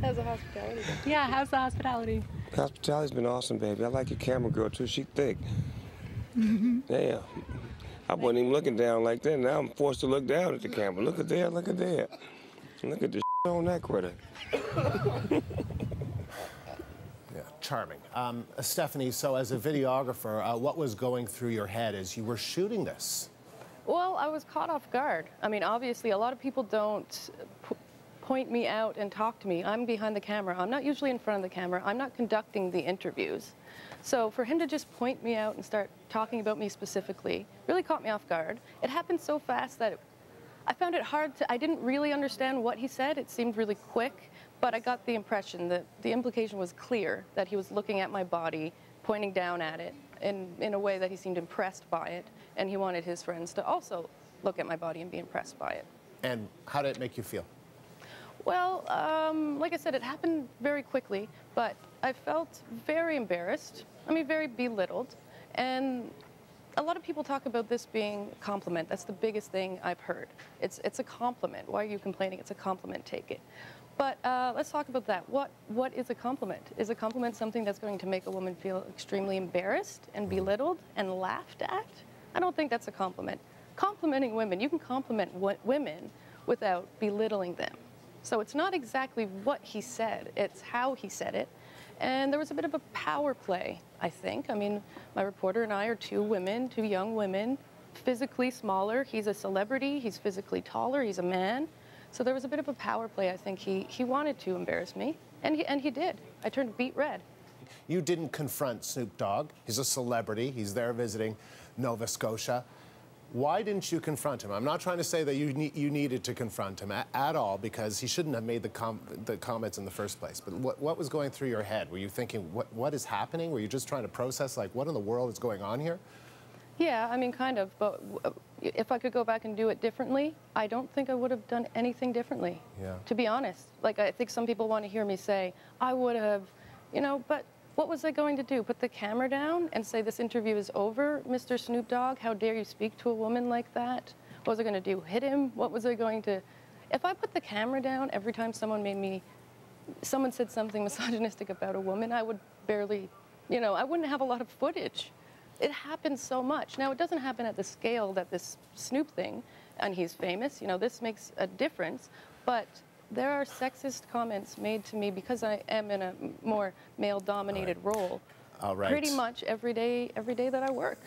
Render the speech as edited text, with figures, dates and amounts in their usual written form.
How's the hospitality been? Yeah, how's the hospitality? Hospitality's been awesome, baby. I like your camera girl, too. She's thick. Damn. I wasn't even looking down like that. Now I'm forced to look down at the camera. Look at there, look at there. Look at the shit on that critter. Yeah, charming. Stephanie, so as a videographer, what was going through your head as you were shooting this? Well, I was caught off guard. I mean, obviously, a lot of people don't point me out and talk to me. I'm behind the camera. I'm not usually in front of the camera. I'm not conducting the interviews. So for him to just point me out and start talking about me specifically really caught me off guard. It happened so fast that I found it hard to, I didn't really understand what he said. It seemed really quick, but I got the impression that the implication was clear, that he was looking at my body, pointing down at it in a way that he seemed impressed by it, and he wanted his friends to also look at my body and be impressed by it. And how did it make you feel? Well, like I said, it happened very quickly, but I felt very embarrassed, I mean, very belittled. And a lot of people talk about this being a compliment. That's the biggest thing I've heard. It's a compliment. Why are you complaining? It's a compliment, take it. But let's talk about that. What is a compliment? Is a compliment something that's going to make a woman feel extremely embarrassed and belittled and laughed at? I don't think that's a compliment. Complimenting women, you can compliment women without belittling them. So it's not exactly what he said, it's how he said it. And there was a bit of a power play, I think. I mean, my reporter and I are two women, two young women, physically smaller. He's a celebrity, he's physically taller, he's a man. So there was a bit of a power play, I think. He wanted to embarrass me, and he did. I turned beet red. You didn't confront Snoop Dogg. He's a celebrity, he's there visiting Nova Scotia. Why didn't you confront him? I'm not trying to say that you needed to confront him at all, because he shouldn't have made the comments in the first place. But what was going through your head? Were you thinking, what is happening? Were you just trying to process, like, what in the world is going on here? Yeah, I mean, kind of. But if I could go back and do it differently, I don't think I would have done anything differently, yeah, to be honest. Like, I think some people want to hear me say, I would have, you know, but what was I going to do? Put the camera down and say, this interview is over, Mr. Snoop Dogg? How dare you speak to a woman like that? What was I going to do? Hit him? What was I going to... If I put the camera down every time someone said something misogynistic about a woman, I would barely, you know, I wouldn't have a lot of footage. It happens so much. Now, it doesn't happen at the scale that this Snoop thing, and he's famous, you know, this makes a difference, but there are sexist comments made to me because I am in a more male-dominated role pretty much every day that I work.